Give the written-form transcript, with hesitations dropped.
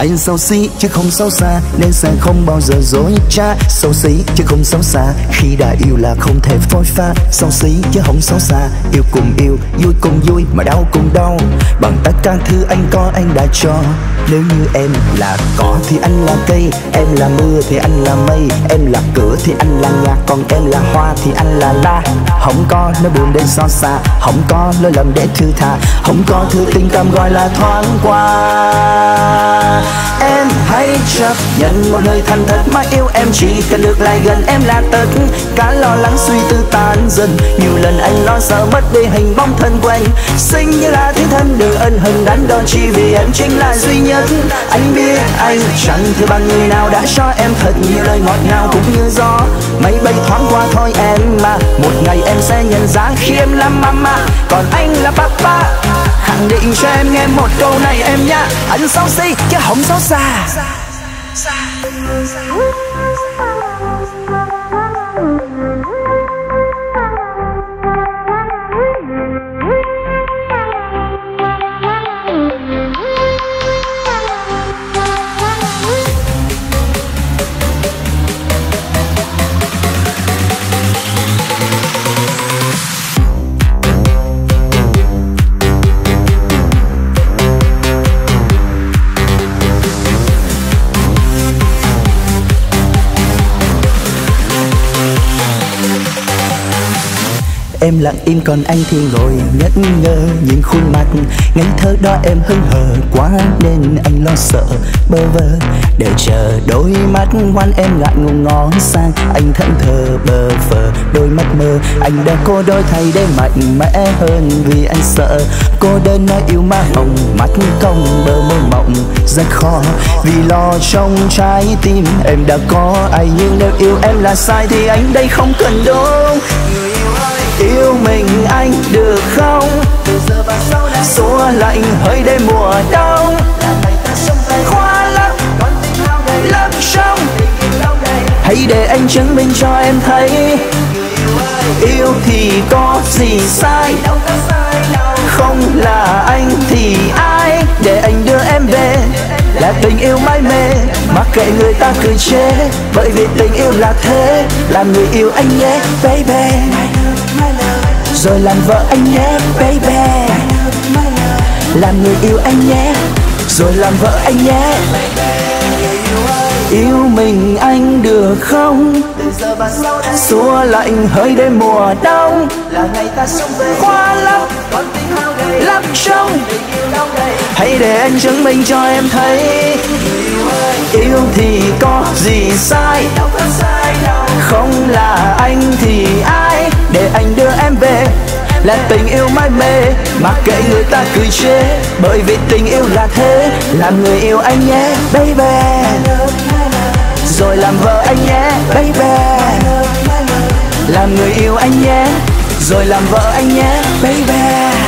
Anh xấu xí chứ không xấu xa, nên sẽ không bao giờ dối trá. Xấu xí chứ không xấu xa, khi đã yêu là không thể phôi pha. Xấu xí chứ không xấu xa, yêu cùng yêu, vui cùng vui mà đau cùng đau. Bằng tất cả thứ anh có anh đã cho. Nếu như em là cỏ thì anh là cây, em là mưa thì anh là mây, em là cửa thì anh là nhà, còn em là hoa thì anh là lá. Không có nỗi buồn để xót xa, không có lỗi lầm để thứ tha, không có thứ tình cảm gọi là thoáng qua. Em hãy chấp nhận một nơi thành thật mà yêu em, chỉ cần được lại gần em là tất cả. Lo lắng suy tư tan dần, nhiều lần anh lo sợ mất đi hình bóng thân của anh. Xinh như là thiên thần đừng ân hận đắn đo, chỉ vì em chính là duy nhất. Anh biết anh chẳng thứ bằng người nào đã cho em thật nhiều lời ngọt ngào cũng như gió máy bay thoáng qua thôi em mà. Một ngày em sẽ nhận ra khi em là mama, còn anh là papa. Khẳng định cho em nghe một câu này em nhá, anh xấu xí chứ không xấu xa. Em lặng im còn anh thì ngồi ngất ngơ nhìn khuôn mặt ngây thơ đó em hững hờ quá nên anh lo sợ bơ vơ để chờ đôi mắt ngoan em lại ngủ ngó sang anh thẫn thờ bơ phờ đôi mắt mơ anh đã cô đôi thay để mạnh mẽ hơn vì anh sợ cô đơn nói yêu má hồng mắt cong bờ môi mộng rất khó vì lo trong trái tim em đã có ai nhưng nếu yêu em là sai thì anh đây không cần đúng. Yêu mình anh được không? Từ giờ và sau này xua lạnh hơi đêm mùa đông. Khoa lấp, lấp trong. Hãy để anh chứng minh cho em thấy. Yêu thì có gì sai? Không là anh thì ai? Để anh đưa em về. Là tình yêu mãi mê, mặc kệ người ta cười chê. Bởi vì tình yêu là thế, làm người yêu anh nhé, baby. Rồi làm vợ anh nhé, baby. Làm người yêu anh nhé, rồi làm vợ anh nhé. Yêu mình anh được không? Xua lạnh hơi đêm mùa đông. Khoa lắm, lắm trong. Hãy để anh chứng minh cho em thấy. Yêu thì có gì sai? Không là anh thì ai? Để anh đưa em về. Là tình yêu mãi mê, mặc kệ người ta cười chê. Bởi vì tình yêu là thế, làm người yêu anh nhé, baby. Rồi làm vợ anh nhé, baby. Làm người yêu anh nhé, rồi làm vợ anh nhé, baby.